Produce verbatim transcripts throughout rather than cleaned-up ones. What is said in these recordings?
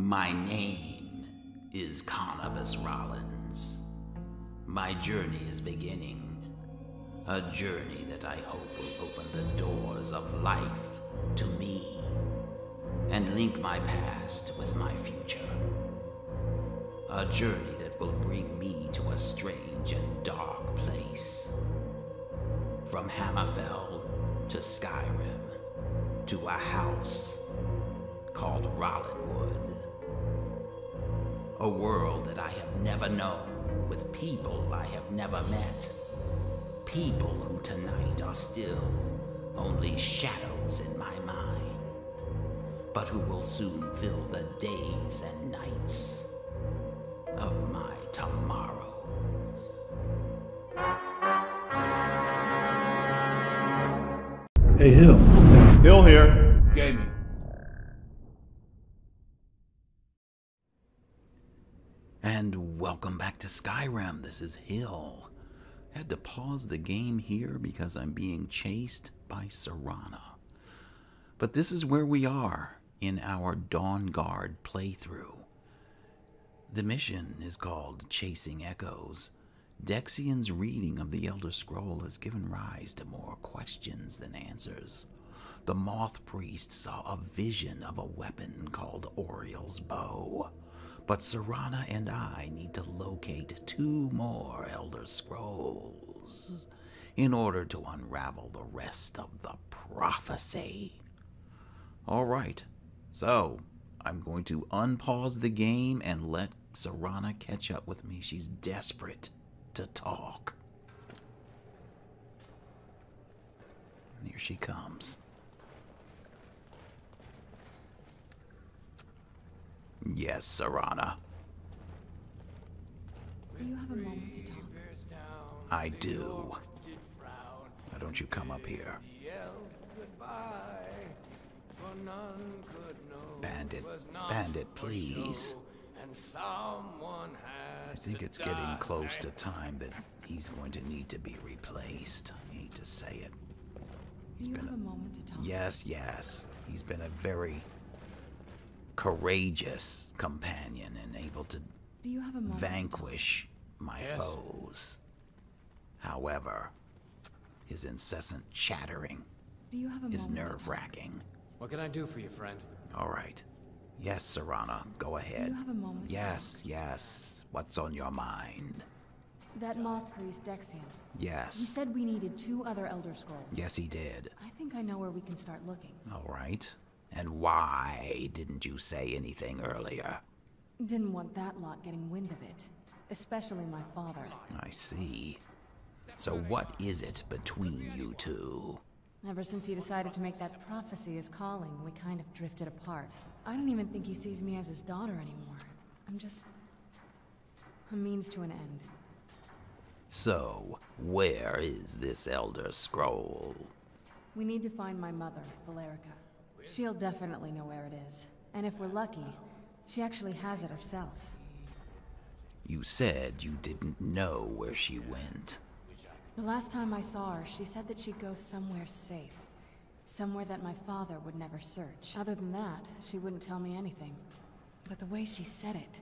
My name is Carnabas Rollins. My journey is beginning. A journey that I hope will open the doors of life to me and link my past with my future. A journey that will bring me to a strange and dark place. From Hammerfell to Skyrim to a house called Rollinwood. A world that I have never known, with people I have never met. People who tonight are still only shadows in my mind, but who will soon fill the days and nights of my tomorrows. Hey, Hill. Hill Here! Gaming. And welcome back to Skyrim. This is Hill. I had to pause the game here because I'm being chased by Serana. But this is where we are in our Dawn Guard playthrough. The mission is called Chasing Echoes. Dexian's reading of the Elder Scroll has given rise to more questions than answers. The Moth Priest saw a vision of a weapon called Auriel's Bow. But Serana and I need to locate two more Elder Scrolls in order to unravel the rest of the prophecy. All right, so I'm going to unpause the game and let Serana catch up with me. She's desperate to talk. And here she comes. Yes, Serana. Do you have a moment to talk? I do. Why don't you come up here? Bandit, bandit, please. I think it's getting close to time that he's going to need to be replaced. I hate to say it. Do you have a moment to talk? Yes, yes. He's been a very courageous companion and able to Do you have a vanquish my yes. foes. However, his incessant chattering Do you have a is nerve-wracking. What can I do for you, friend? All right. Yes, Serana, go ahead. Do you have a moment yes, yes. What's on your mind? That Moth Priest, Dexian. Yes. He said we needed two other Elder Scrolls. Yes, he did. I think I know where we can start looking. All right. And why didn't you say anything earlier? Didn't want that lot getting wind of it. Especially my father. I see. So what is it between you two? Ever since he decided to make that prophecy his calling, we kind of drifted apart. I don't even think he sees me as his daughter anymore. I'm just a means to an end. So, where is this Elder Scroll? We need to find my mother, Valerica. She'll definitely know where it is. And if we're lucky, she actually has it herself. You said you didn't know where she went. The last time I saw her, she said that she'd go somewhere safe. Somewhere that my father would never search. Other than that, she wouldn't tell me anything. But the way she said it,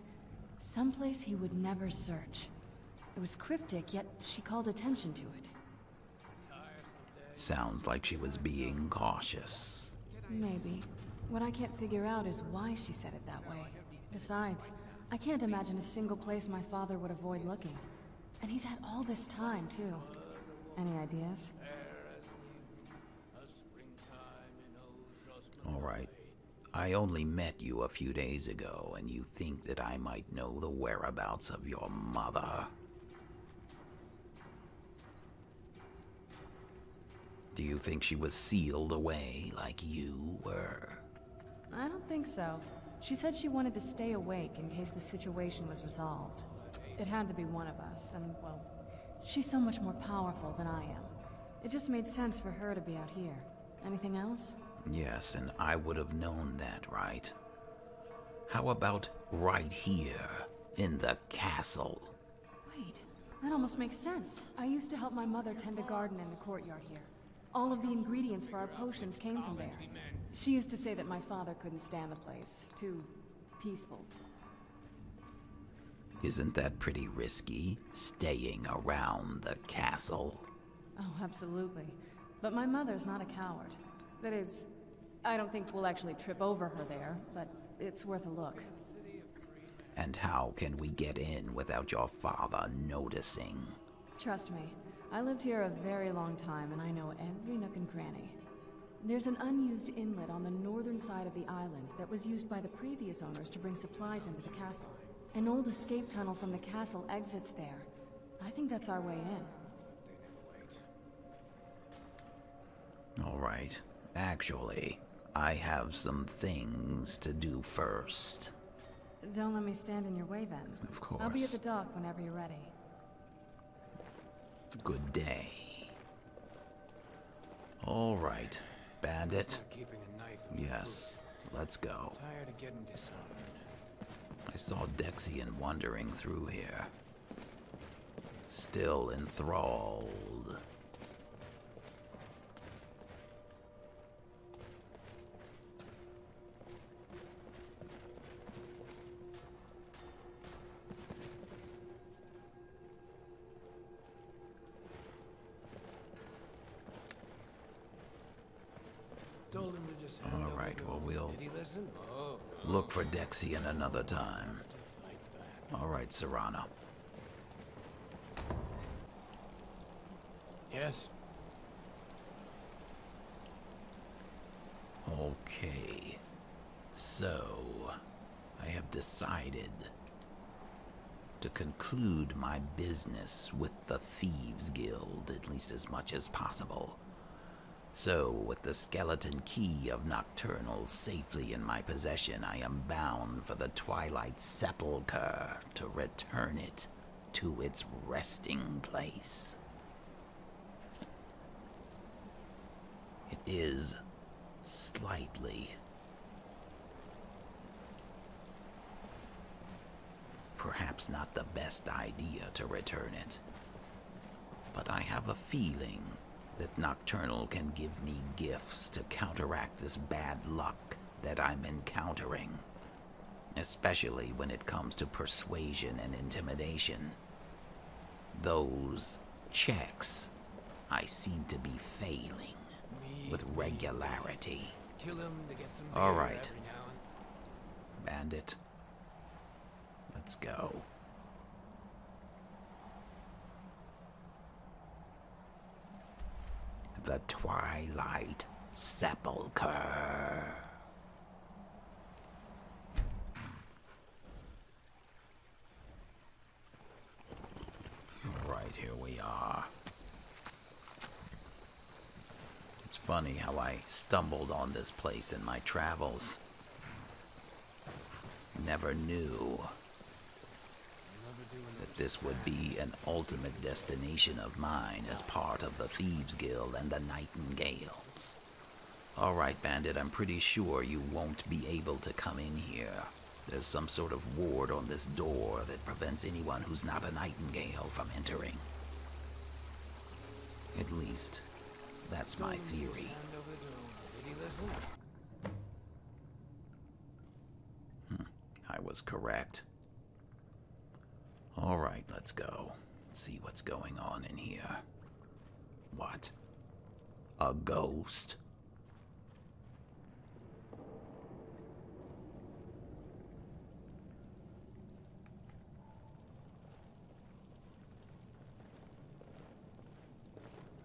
someplace he would never search. It was cryptic, yet she called attention to it. Sounds like she was being cautious. Maybe. What I can't figure out is why she said it that way. Besides, I can't imagine a single place my father would avoid looking. And he's had all this time, too. Any ideas? All right. I only met you a few days ago, and you think that I might know the whereabouts of your mother. Do you think she was sealed away like you were? I don't think so. She said she wanted to stay awake in case the situation was resolved. It had to be one of us, and well, she's so much more powerful than I am. It just made sense for her to be out here. Anything else? Yes, and I would have known that, right? How about right here, in the castle? Wait, that almost makes sense. I used to help my mother tend a garden in the courtyard here. All of the ingredients for our potions came from there. She used to say that my father couldn't stand the place. Too peaceful. Isn't that pretty risky, staying around the castle? Oh, absolutely. But my mother's not a coward. That is, I don't think we'll actually trip over her there, but it's worth a look. And how can we get in without your father noticing? Trust me, I lived here a very long time and I know every nook and cranny. There's an unused inlet on the northern side of the island that was used by the previous owners to bring supplies into the castle. An old escape tunnel from the castle exits there. I think that's our way in. All right. Actually, I have some things to do first. Don't let me stand in your way then. Of course. I'll be at the dock whenever you're ready. Good day. All right, bandit. Yes, let's go. Tired of getting dishonored. I saw Dexian wandering through here. Still enthralled. Alright, well, we'll look for Dexian another time. Alright, Serana. Yes. Okay. So, I have decided to conclude my business with the Thieves Guild, at least as much as possible. So, with the skeleton key of Nocturnal safely in my possession, I am bound for the Twilight Sepulchre to return it to its resting place. It is slightly, perhaps not the best idea to return it, but I have a feeling that Nocturnal can give me gifts to counteract this bad luck that I'm encountering, especially when it comes to persuasion and intimidation. Those checks I seem to be failing with regularity. All right, bandit, let's go. The Twilight Sepulchre. All right, here we are. It's funny how I stumbled on this place in my travels. Never knew that this would be an ultimate destination of mine as part of the Thieves Guild and the Nightingales. Alright, bandit, I'm pretty sure you won't be able to come in here. There's some sort of ward on this door that prevents anyone who's not a Nightingale from entering. At least, that's my theory. Hmm, I was correct. All right, let's go. Let's see what's going on in here. What? A ghost?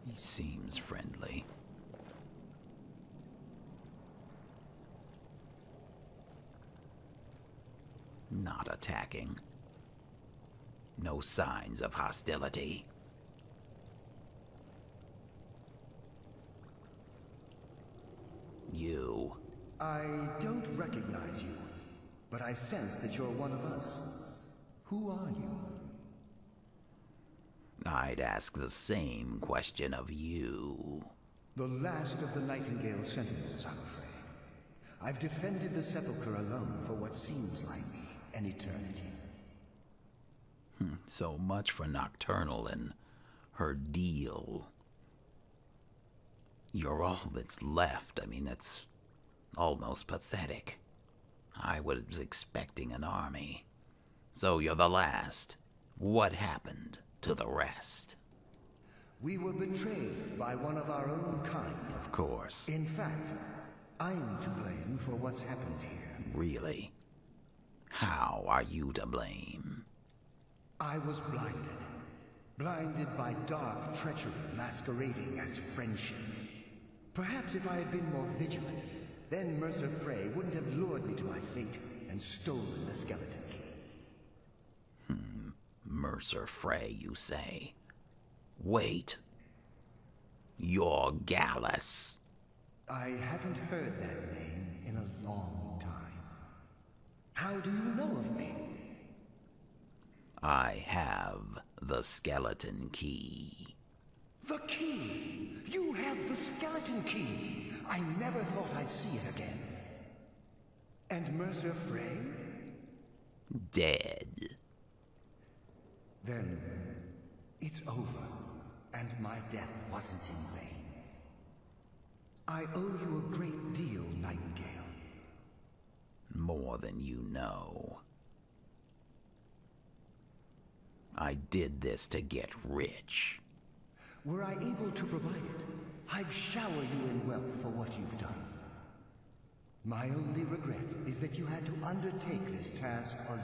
He seems friendly. Not attacking. No signs of hostility. You. I don't recognize you, but I sense that you're one of us. Who are you? I'd ask the same question of you. The last of the Nightingale Sentinels, I'm afraid. I've defended the Sepulchre alone for what seems like an eternity. So much for Nocturnal and her deal. You're all that's left. I mean, that's almost pathetic. I was expecting an army. So you're the last. What happened to the rest? We were betrayed by one of our own kind. Of course. In fact, I'm to blame for what's happened here. Really? How are you to blame? I was blinded. Blinded by dark treachery masquerading as friendship. Perhaps if I had been more vigilant, then Mercer Frey wouldn't have lured me to my fate and stolen the skeleton key. Hmm. Mercer Frey, you say? Wait. You're Gallus. I haven't heard that name in a long time. How do you know of me? I have the skeleton key. The key? You have the skeleton key? I never thought I'd see it again. And Mercer Frey? Dead. Then it's over, and my death wasn't in vain. I owe you a great deal, Nightingale. More than you know. I did this to get rich. Were I able to provide it, I'd shower you in wealth for what you've done. My only regret is that you had to undertake this task alone.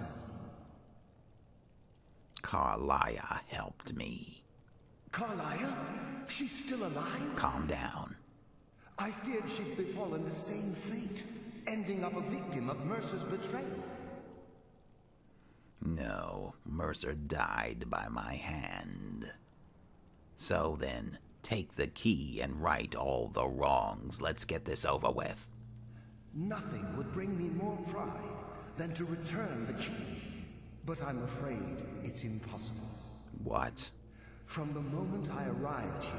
Karliah helped me. Karliah? She's still alive? Calm down. I feared she'd befallen the same fate, ending up a victim of Mercer's betrayal. No, Mercer died by my hand. So then, take the key and right all the wrongs. Let's get this over with. Nothing would bring me more pride than to return the key. But I'm afraid it's impossible. What? From the moment I arrived here,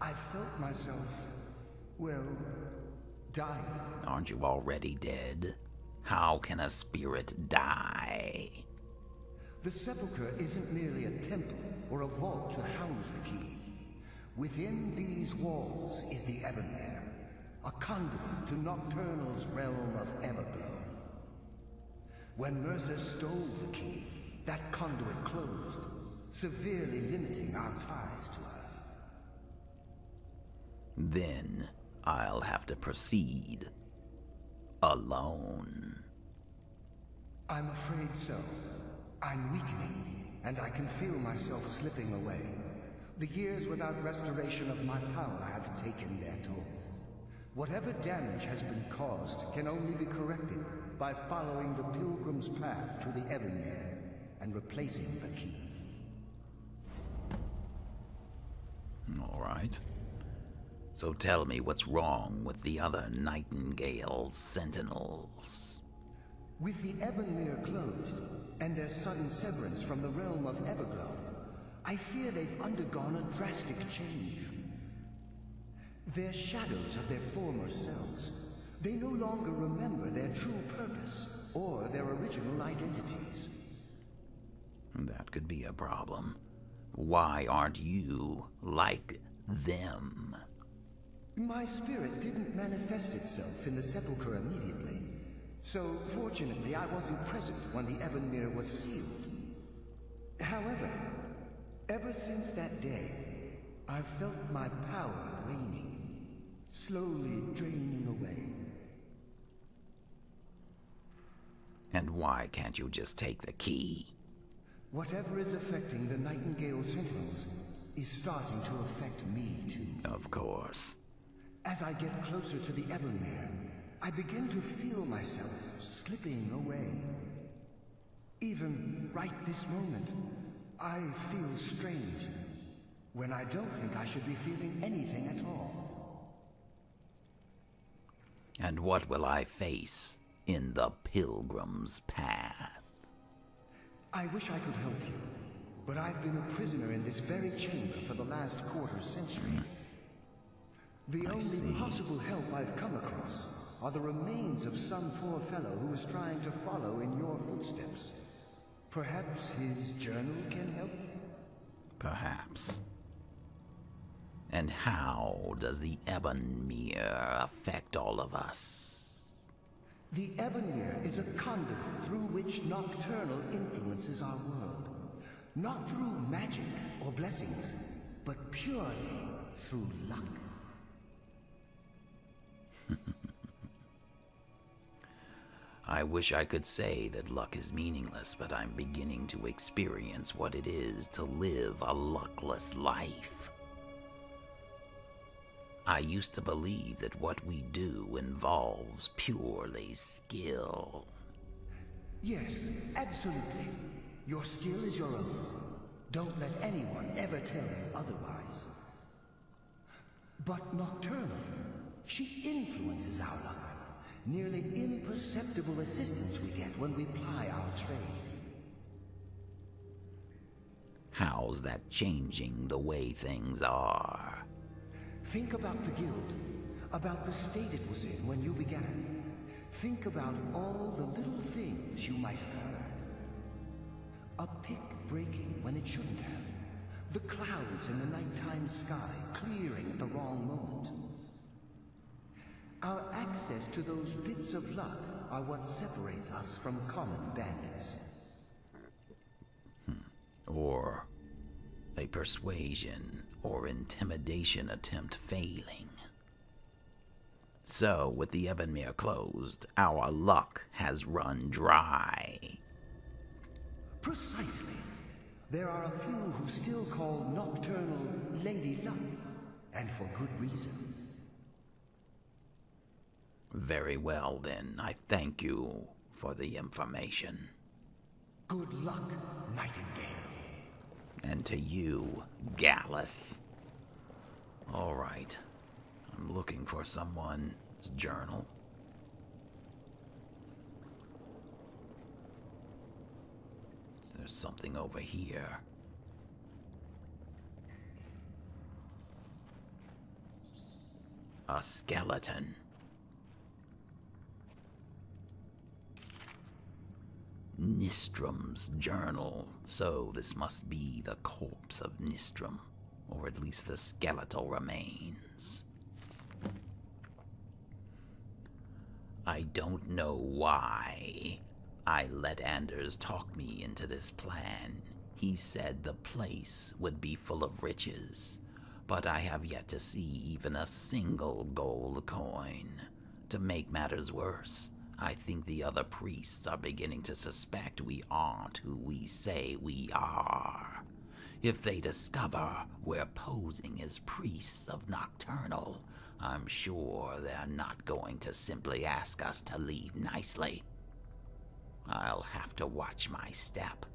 I felt myself, well, dying. Aren't you already dead? How can a spirit die? The sepulchre isn't merely a temple or a vault to house the key. Within these walls is the Evenmere, a conduit to Nocturnal's realm of Everglow. When Mercer stole the key, that conduit closed, severely limiting our ties to her. Then I'll have to proceed alone. I'm afraid so. I'm weakening, and I can feel myself slipping away. The years without restoration of my power have taken their toll. Whatever damage has been caused can only be corrected by following the pilgrim's path to the Evenmere and replacing the key. All right. So tell me what's wrong with the other Nightingale Sentinels. With the Ebonmere closed, and their sudden severance from the realm of Everglow, I fear they've undergone a drastic change. They're shadows of their former selves. They no longer remember their true purpose or their original identities. That could be a problem. Why aren't you like them? My spirit didn't manifest itself in the sepulchre immediately. So, fortunately, I wasn't present when the Evenmere was sealed. However, ever since that day, I've felt my power waning, slowly draining away. And why can't you just take the key? Whatever is affecting the Nightingale Sentinels is starting to affect me, too. Of course. As I get closer to the Evenmere, I begin to feel myself slipping away. Even right this moment, I feel strange, when I don't think I should be feeling anything at all. And what will I face in the pilgrim's path? I wish I could help you, but I've been a prisoner in this very chamber for the last quarter century. The only possible help I've come across are the remains of some poor fellow who was trying to follow in your footsteps. Perhaps his journal can help? Perhaps. And how does the Ebonmere affect all of us? The Ebonmere is a conduit through which Nocturnal influences our world. Not through magic or blessings, but purely through luck. I wish I could say that luck is meaningless, but I'm beginning to experience what it is to live a luckless life. I used to believe that what we do involves purely skill. Yes, absolutely. Your skill is your own. Don't let anyone ever tell you otherwise. But Nocturnal, she influences our luck. Nearly imperceptible assistance we get when we ply our trade. How's that changing the way things are? Think about the guild, about the state it was in when you began. Think about all the little things you might have heard. A pick breaking when it shouldn't have. The clouds in the nighttime sky clearing at the wrong moment. Our access to those bits of luck are what separates us from common bandits. Hmm. Or a persuasion or intimidation attempt failing. So, with the Evenmere closed, our luck has run dry. Precisely. There are a few who still call Nocturnal Lady Luck, and for good reason. Very well, then. I thank you for the information. Good luck, Nightingale. And to you, Gallus. All right. I'm looking for someone's journal. Is there something over here? A skeleton. Nistrum's journal. So this must be the corpse of Nistrum, or at least the skeletal remains. I don't know why I let Anders talk me into this plan. He said the place would be full of riches, but I have yet to see even a single gold coin. To make matters worse, I think the other priests are beginning to suspect we aren't who we say we are. If they discover we're posing as priests of Nocturnal, I'm sure they're not going to simply ask us to leave nicely. I'll have to watch my step.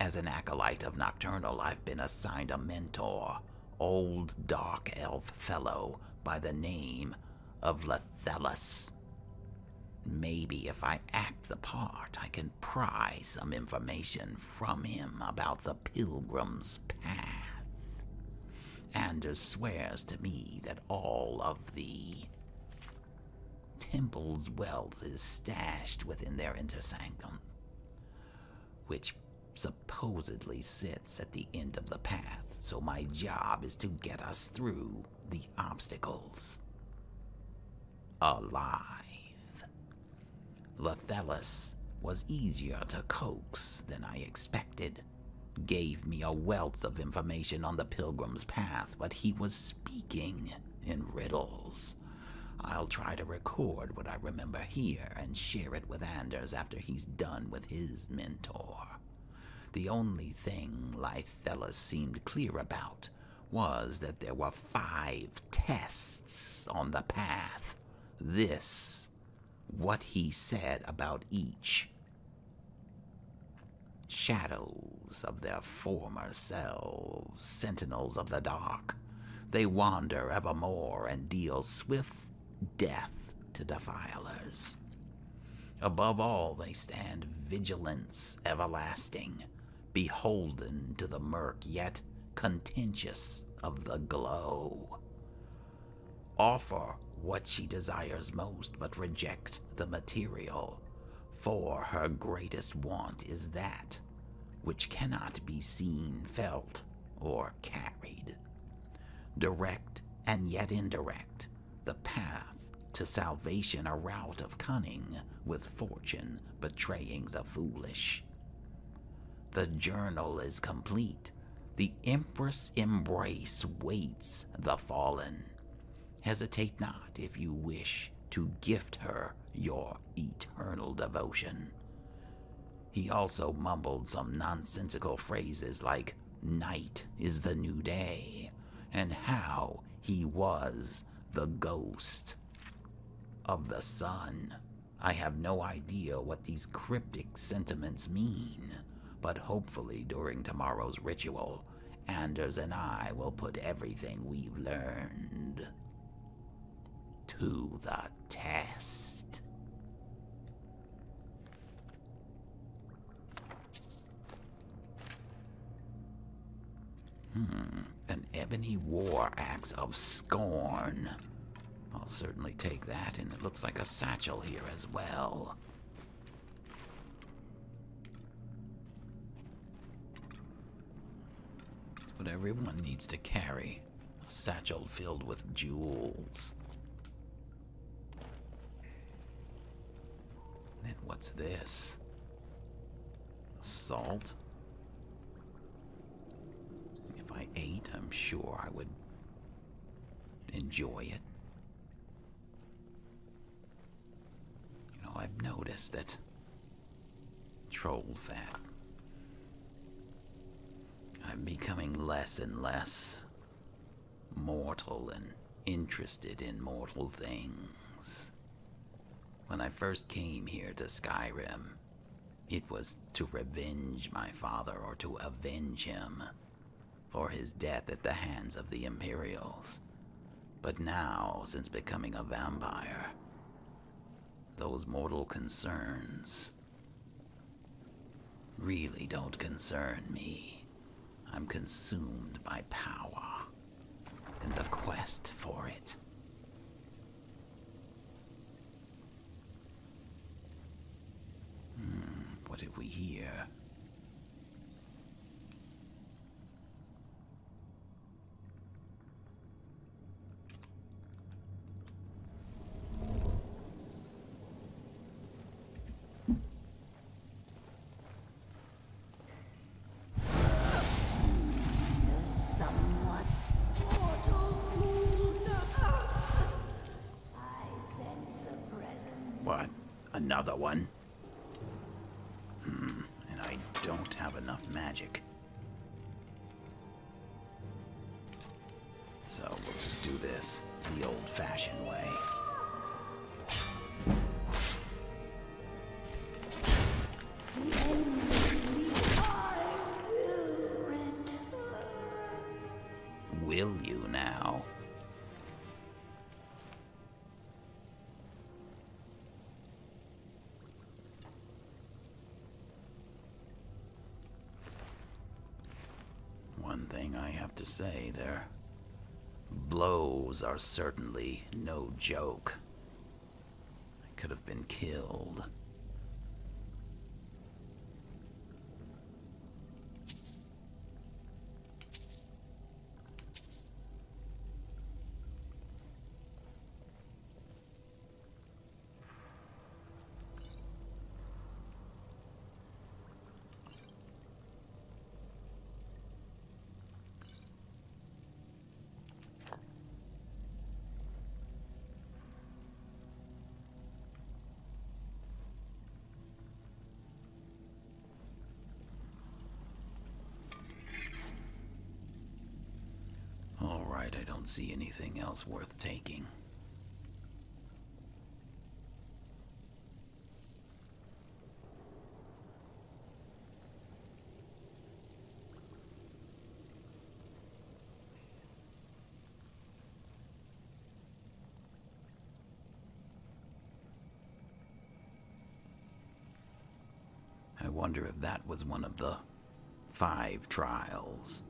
As an acolyte of Nocturnal, I've been assigned a mentor, old dark elf fellow by the name of Lithelus. Maybe if I act the part, I can pry some information from him about the Pilgrim's Path. Anders swears to me that all of the temple's wealth is stashed within their intersanctum, which supposedly sits at the end of the path, so my job is to get us through the obstacles alive. Lithelus was easier to coax than I expected. Gave me a wealth of information on the Pilgrim's Path, but he was speaking in riddles. I'll try to record what I remember here and share it with Anders after he's done with his mentor. The only thing Lithelus seemed clear about was that there were five tests on the path. This what he said about each. Shadows of their former selves, sentinels of the dark. They wander evermore and deal swift death to defilers. Above all, they stand vigilance everlasting, beholden to the murk, yet contentious of the glow. Offer what she desires most, but reject the material, for her greatest want is that which cannot be seen, felt, or carried. Direct and yet indirect, the path to salvation a route of cunning, with fortune betraying the foolish. The journal is complete. The Empress' embrace waits the fallen. Hesitate not if you wish to gift her your eternal devotion. He also mumbled some nonsensical phrases like night is the new day, and how he was the ghost of the sun. I have no idea what these cryptic sentiments mean, but hopefully during tomorrow's ritual, Anders and I will put everything we've learned to the test. Hmm, an ebony war axe of scorn. I'll certainly take that, and it looks like a satchel here as well. That's what everyone needs to carry, a satchel filled with jewels. And what's this? Salt? If I ate, I'm sure I would enjoy it. You know, I've noticed that troll fat, I'm becoming less and less mortal and interested in mortal things. When I first came here to Skyrim, it was to revenge my father, or to avenge him for his death at the hands of the Imperials. But now, since becoming a vampire, those mortal concerns really don't concern me. I'm consumed by power and the quest for it. What did we hear? What? Another one? Magic. So we'll just do this the old-fashioned way. Will you now? To say, their blows are certainly no joke. I could have been killed. I don't see anything else worth taking. I wonder if that was one of the five trials.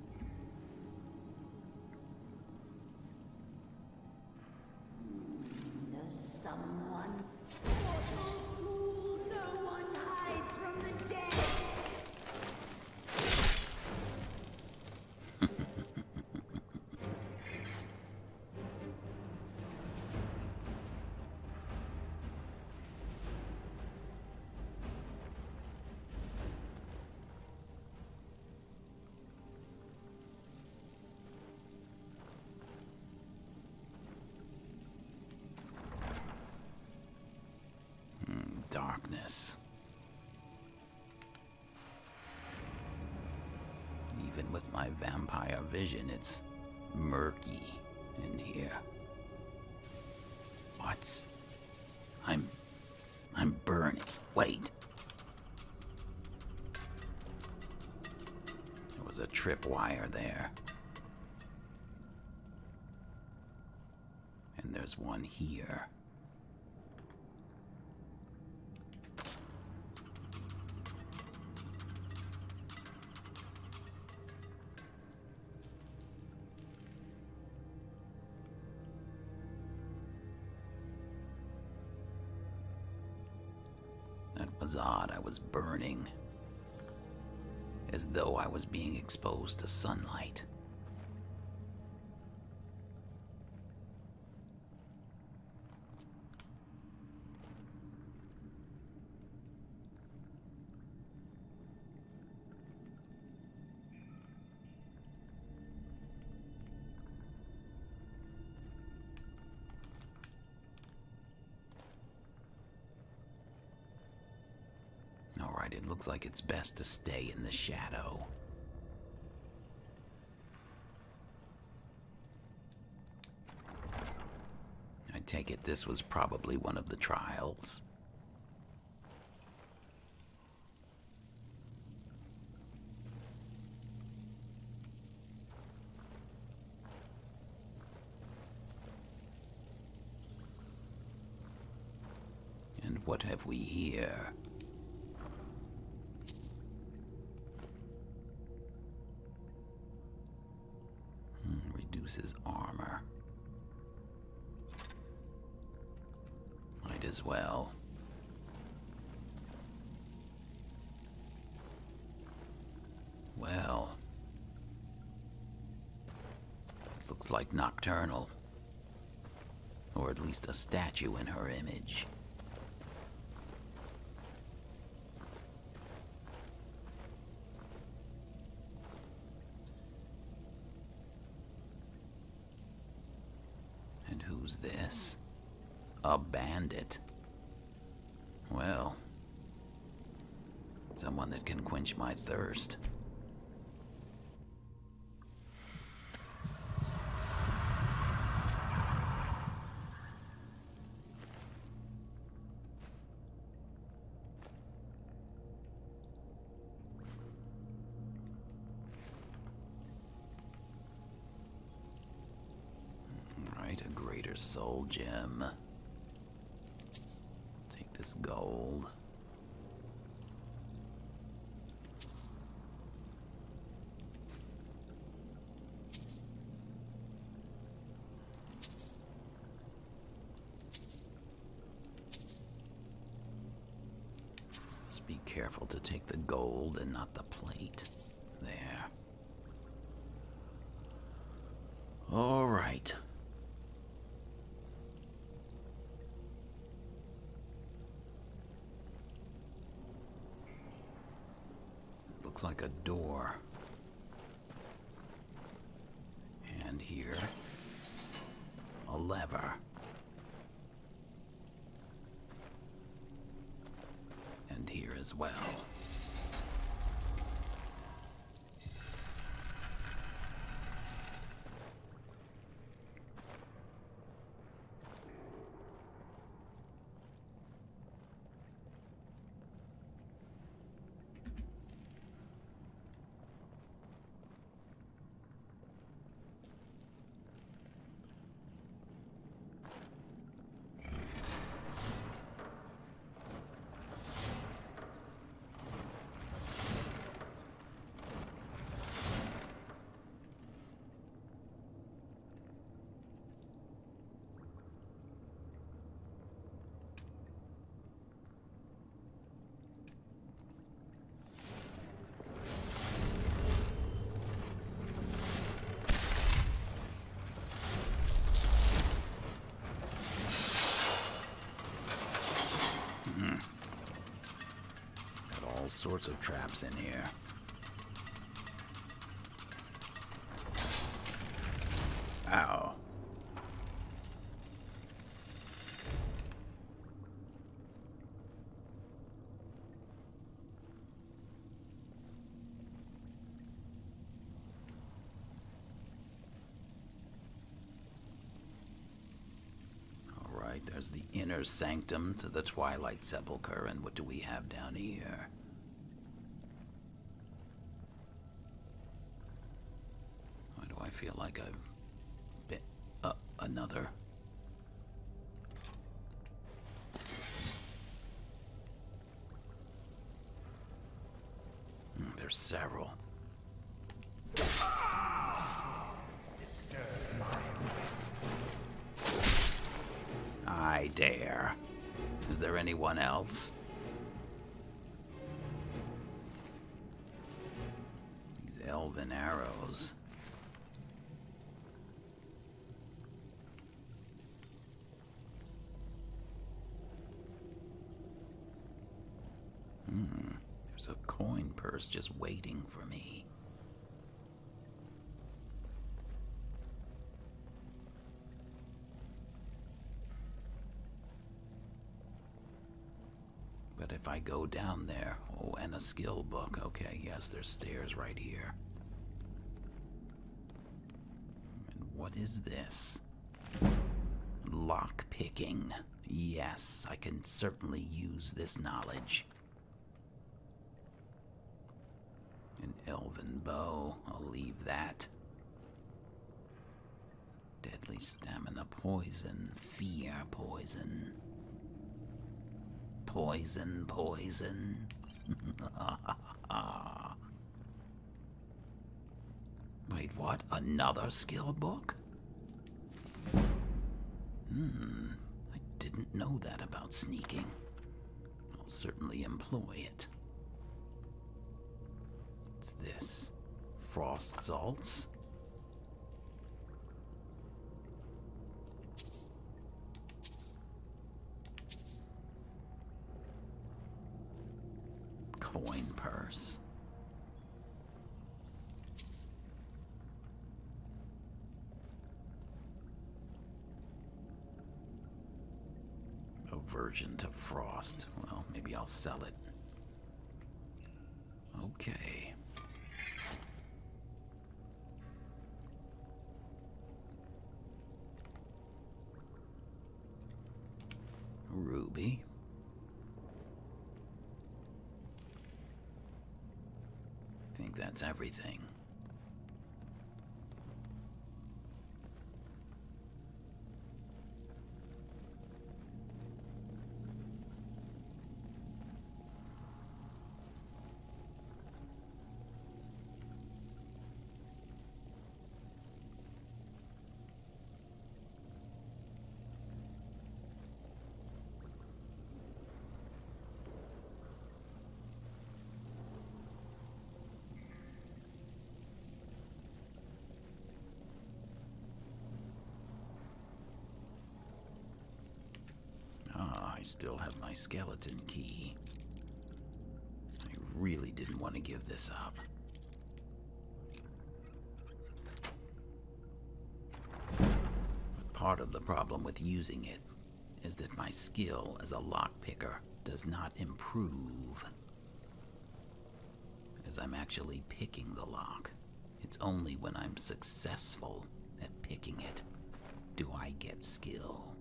darkness. Even with my vampire vision, it's murky in here. What's... I'm... I'm burning. Wait. There was a tripwire there. And there's one here. That was odd. I was burning. As though I was being exposed to sunlight. It looks like it's best to stay in the shadow. I take it this was probably one of the trials. And what have we here? His armor. Might as well. Well. It looks like Nocturnal. Or at least a statue in her image. This? A bandit. Well, someone that can quench my thirst. Soul gem. Take this gold. Just be careful to take the gold and not the plate. There. All right. Looks like a door. And here, a lever. And here as well. Sorts of traps in here. Ow. right, there's the inner sanctum to the Twilight Sepulchre, and what do we have down here? Why do I feel like I've been up another? Mm, there's several. I dare. Is there anyone else? These elven arrows. Hmm. There's a coin purse just waiting for me. If I go down there, oh, and a skill book. Okay, yes, there's stairs right here. And what is this? Lock picking. Yes, I can certainly use this knowledge. An elven bow. I'll leave that. Deadly stamina, poison, fear, poison. Poison, poison. Wait, what? Another skill book? Hmm, I didn't know that about sneaking. I'll certainly employ it. What's this? Frost salts? Coin purse. Aversion to frost. Well, maybe I'll sell it. Okay. Ruby. I think that's everything. I still have my skeleton key. I really didn't want to give this up. But part of the problem with using it is that my skill as a lockpicker does not improve, as I'm actually picking the lock. It's only when I'm successful at picking it do I get skill.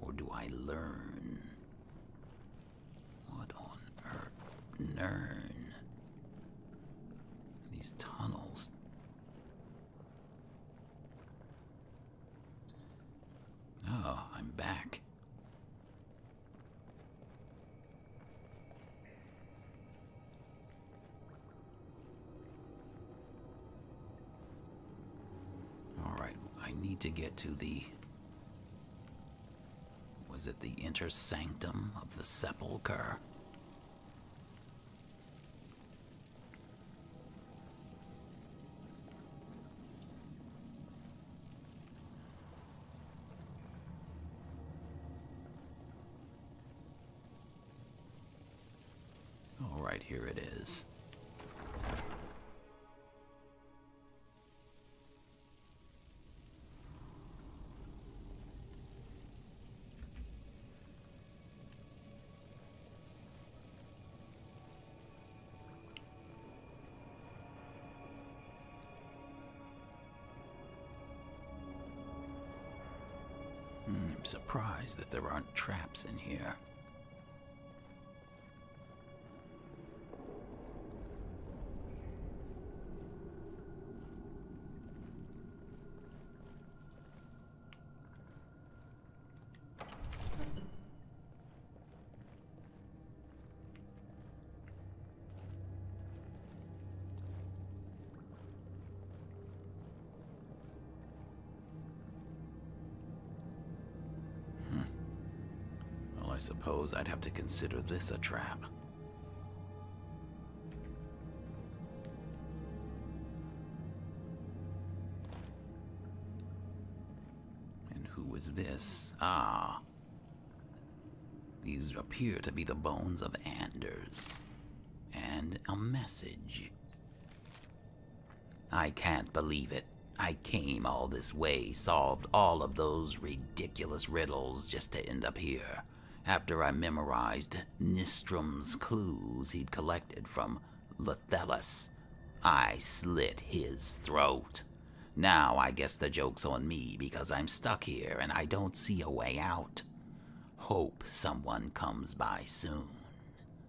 Or do I learn? What on earth? Learn. These tunnels. Oh, I'm back. All right, I need to get to the... Was it the inner sanctum of the sepulchre? All right, here it is. I'm surprised that there aren't traps in here. I suppose I'd have to consider this a trap. And who was this? Ah. These appear to be the bones of Anders. And a message. I can't believe it. I came all this way, solved all of those ridiculous riddles just to end up here. After I memorized Nistrum's clues he'd collected from Lithelus, I slit his throat. Now I guess the joke's on me because I'm stuck here and I don't see a way out. Hope someone comes by soon.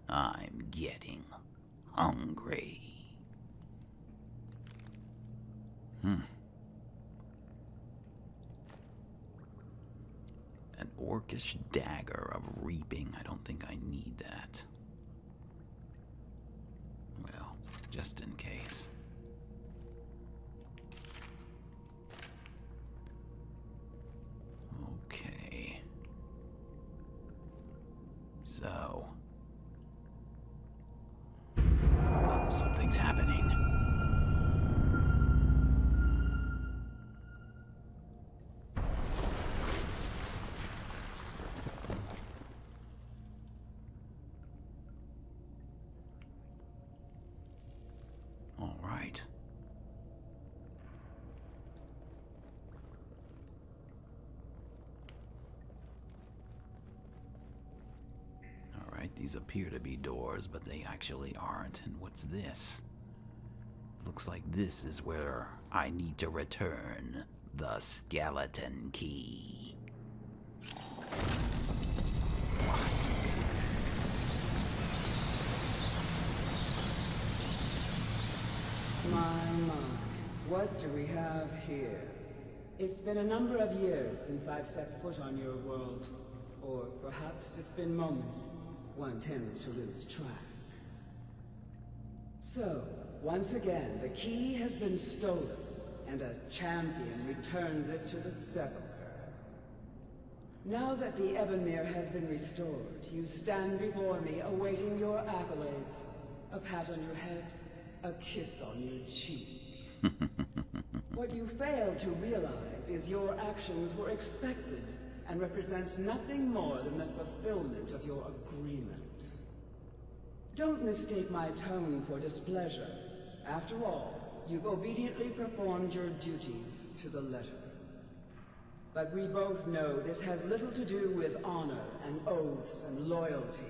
I'm getting hungry. Hmm. An orcish dagger of reaping. I don't think I need that. Well, just in case. Okay. So. Oh, something's happening. These appear to be doors, but they actually aren't. And what's this? Looks like this is where I need to return the skeleton key. What? My, my. What do we have here? It's been a number of years since I've set foot on your world. Or perhaps it's been moments. One tends to lose track. So, once again, the key has been stolen, and a champion returns it to the sepulchre. Now that the Evenmere has been restored, you stand before me awaiting your accolades. A pat on your head, a kiss on your cheek. What you fail to realize is your actions were expected, and represents nothing more than the fulfillment of your agreement. Don't mistake my tone for displeasure. After all, you've obediently performed your duties to the letter. But we both know this has little to do with honor and oaths and loyalty.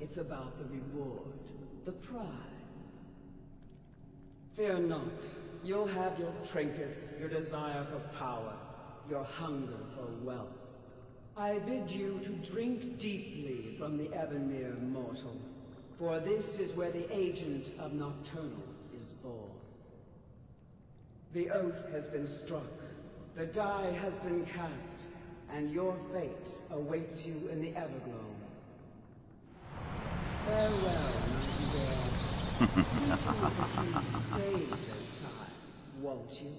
It's about the reward, the prize. Fear not. You'll have your trinkets, your desire for power, your hunger for wealth. I bid you to drink deeply from the Evenmere mortal, for this is where the agent of Nocturnal is born. The oath has been struck, the die has been cast, and your fate awaits you in the Everglow. Farewell, Nightingale. See to it that you stay this time, won't you?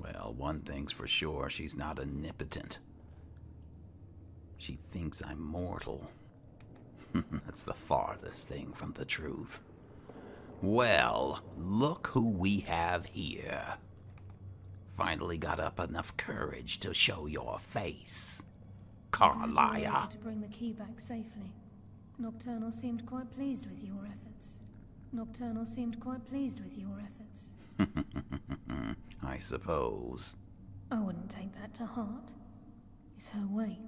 Well, one thing's for sure, she's not omnipotent. She thinks I'm mortal. That's the farthest thing from the truth. Well, look who we have here. Finally got up enough courage to show your face. Karliah. To bring the key back safely. Nocturnal seemed quite pleased with your efforts. Nocturnal seemed quite pleased with your efforts. I suppose. I wouldn't take that to heart. It's her way.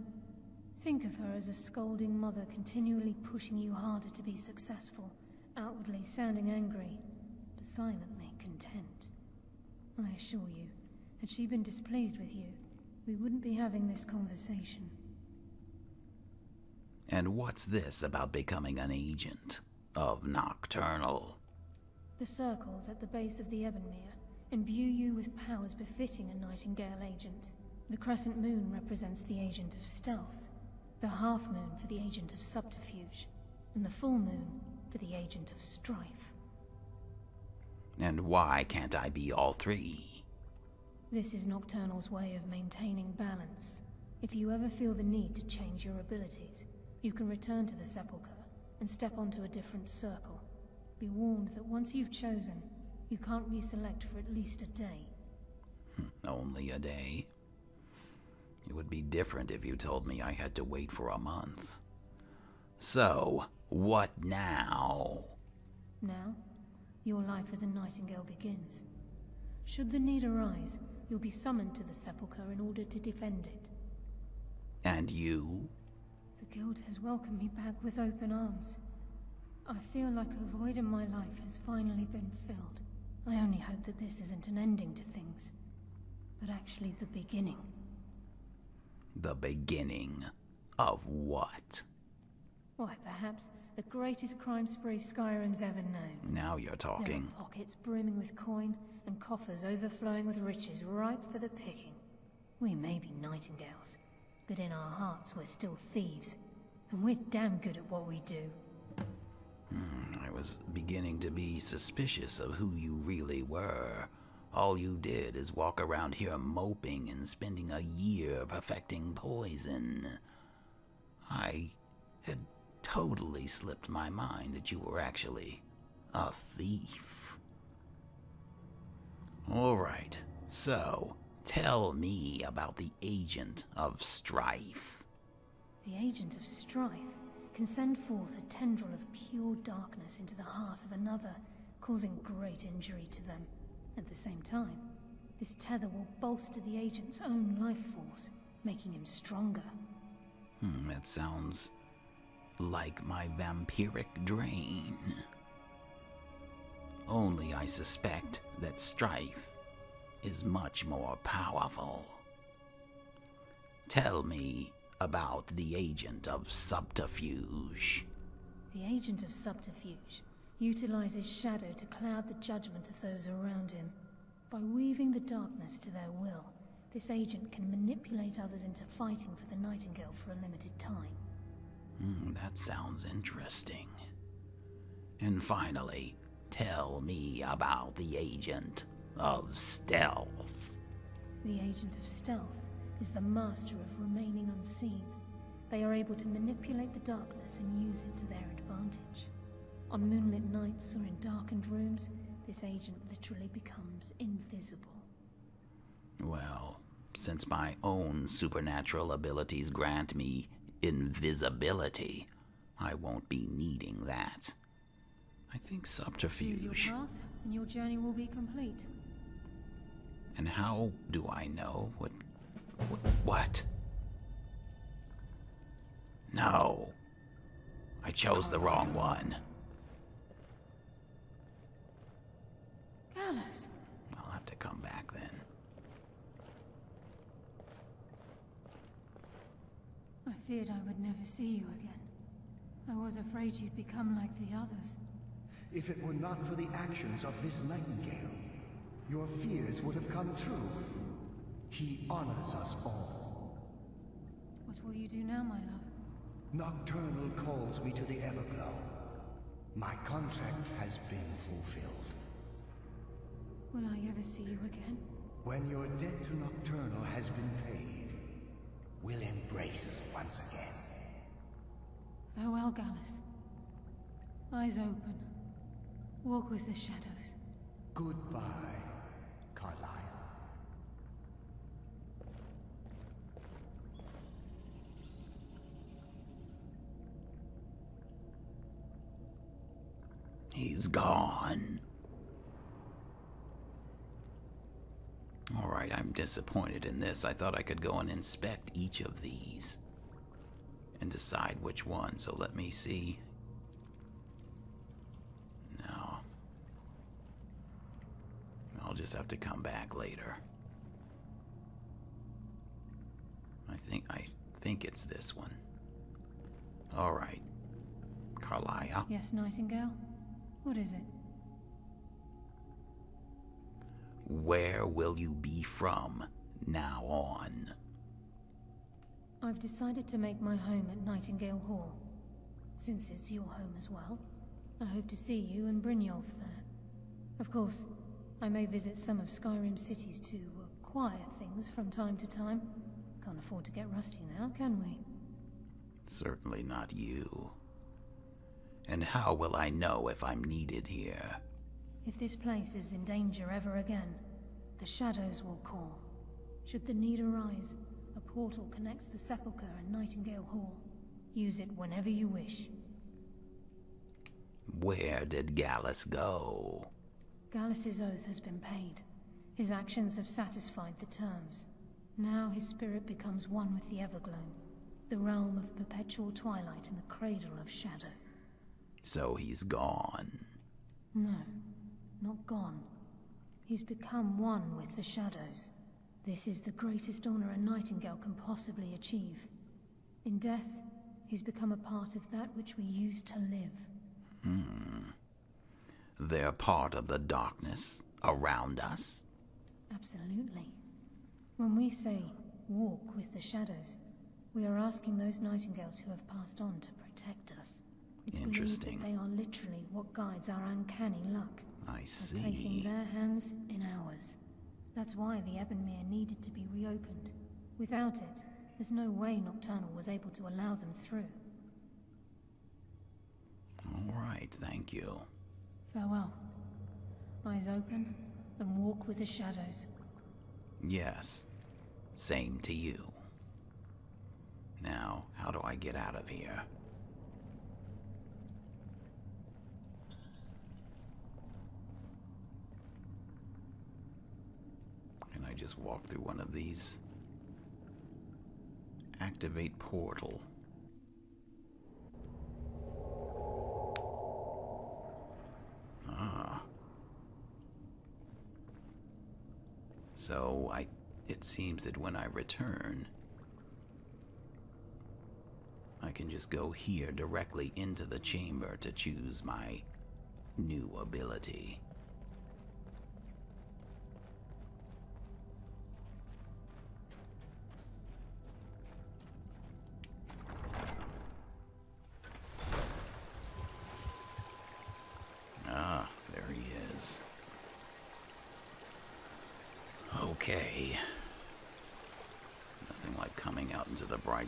Think of her as a scolding mother continually pushing you harder to be successful, outwardly sounding angry, but silently content. I assure you, had she been displeased with you, we wouldn't be having this conversation. And what's this about becoming an agent of Nocturnal? The circles at the base of the Evenmere imbue you with powers befitting a Nightingale agent. The crescent moon represents the agent of stealth, the half-moon for the agent of subterfuge, and the full moon for the agent of strife. And why can't I be all three? This is Nocturnal's way of maintaining balance. If you ever feel the need to change your abilities, you can return to the Sepulchre and step onto a different circle. Be warned that once you've chosen, you can't reselect for at least a day. Only a day? It would be different if you told me I had to wait for a month. So, what now? Now, your life as a Nightingale begins. Should the need arise, you'll be summoned to the Sepulchre in order to defend it. And you? The Guild has welcomed me back with open arms. I feel like a void in my life has finally been filled. I only hope that this isn't an ending to things, but actually the beginning. The beginning of what? Why, perhaps the greatest crime spree Skyrim's ever known. Now you're talking. There are pockets brimming with coin and coffers overflowing with riches ripe for the picking. We may be Nightingales, but in our hearts we're still thieves, and we're damn good at what we do. Hmm, I was beginning to be suspicious of who you really were. All you did is walk around here moping and spending a year perfecting poison. I had totally slipped my mind that you were actually a thief. All right, so tell me about the Agent of Strife. The Agent of Strife can send forth a tendril of pure darkness into the heart of another, causing great injury to them. At the same time, this tether will bolster the agent's own life force, making him stronger. Hmm, that sounds like my vampiric drain. Only I suspect that strife is much more powerful. Tell me about the agent of subterfuge. The agent of subterfuge utilizes shadow to cloud the judgment of those around him. By weaving the darkness to their will, this agent can manipulate others into fighting for the Nightingale for a limited time. Mm, that sounds interesting. And finally, tell me about the agent of stealth. The agent of stealth is the master of remaining unseen. They are able to manipulate the darkness and use it to their advantage. On moonlit nights or in darkened rooms, this agent literally becomes invisible. Well, since my own supernatural abilities grant me invisibility, I won't be needing that. I think subterfuge... Choose your path, and your journey will be complete. And how do I know what... what... what? No. I chose the wrong one. Gallus. I'll have to come back then. I feared I would never see you again. I was afraid you'd become like the others. If it were not for the actions of this Nightingale, your fears would have come true. He honors us all. What will you do now, my love? Nocturnal calls me to the Evenglow. My contract has been fulfilled. Will I ever see you again? When your debt to Nocturnal has been paid, we'll embrace once again. Farewell, Gallus. Eyes open. Walk with the shadows. Goodbye, Karliah. He's gone. Alright, I'm disappointed in this. I thought I could go and inspect each of these and decide which one, so let me see. No. I'll just have to come back later. I think I think it's this one. All right. Karliah. Yes, Nightingale? What is it? Where will you be from now on? I've decided to make my home at Nightingale Hall. Since it's your home as well, I hope to see you and Brynjolf there. Of course, I may visit some of Skyrim's cities to acquire things from time to time. Can't afford to get rusty now, can we? Certainly not you. And how will I know if I'm needed here? If this place is in danger ever again, the shadows will call. Should the need arise, a portal connects the sepulchre and Nightingale Hall. Use it whenever you wish. Where did Gallus go? Gallus's oath has been paid. His actions have satisfied the terms. Now his spirit becomes one with the Everglow, the realm of perpetual twilight and the cradle of shadow. So he's gone? No, not gone. He's become one with the shadows. This is the greatest honor a Nightingale can possibly achieve. In death, he's become a part of that which we use to live. Hmm. They're part of the darkness around us? Absolutely. When we say, walk with the shadows, we are asking those Nightingales who have passed on to protect us. It's interesting. Believed that they are literally what guides our uncanny luck. I see. By placing their hands in ours. That's why the Ebenmere needed to be reopened. Without it, there's no way Nocturnal was able to allow them through. All right, thank you. Farewell. Eyes open, and walk with the shadows. Yes. Same to you. Now, how do I get out of here? Can I just walk through one of these? Activate portal. Ah. So I, it seems that when I return, I can just go here directly into the chamber to choose my new ability.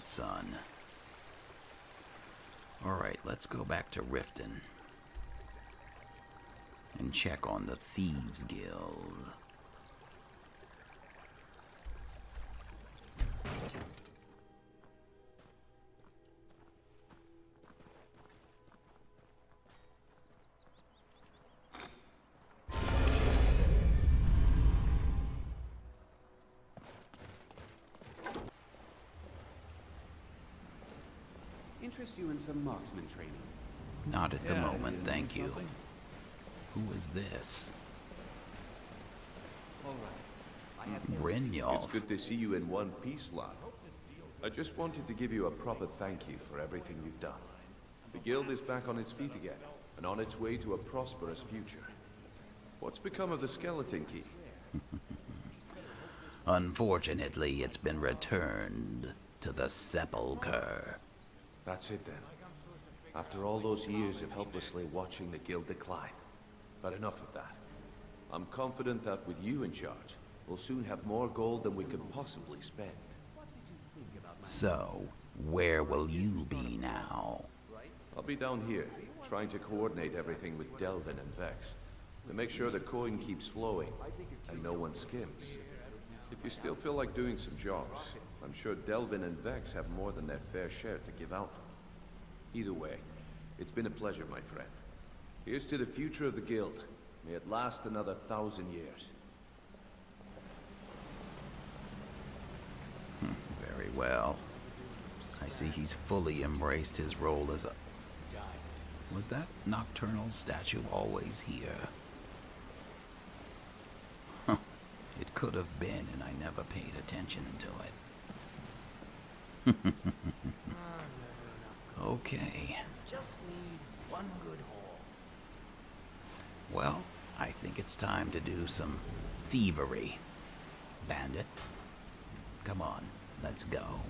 Sun. Alright, let's go back to Riften and check on the Thieves Guild. You in some marksman training? Not at the yeah, moment, thank you. Something? Who is this? All right. I have Brynjolf. It's good to see you in one piece, lad. I just wanted to give you a proper thank you for everything you've done. The guild is back on its feet again, and on its way to a prosperous future. What's become of the skeleton key? Unfortunately, it's been returned to the sepulchre. That's it then. After all those years of helplessly watching the guild decline. But enough of that. I'm confident that with you in charge, we'll soon have more gold than we could possibly spend. So, where will you be now? I'll be down here, trying to coordinate everything with Delvin and Vex, to make sure the coin keeps flowing, and no one skims. If you still feel like doing some jobs, I'm sure Delvin and Vex have more than their fair share to give out. Either way, it's been a pleasure, my friend. Here's to the future of the guild. May it last another thousand years. Hmm, very well. I see he's fully embraced his role as a... Was that Nocturnal statue always here? Huh. It could have been, and I never paid attention to it. Okay. Just need one good haul. Well, I think it's time to do some thievery. Bandit, come on, let's go.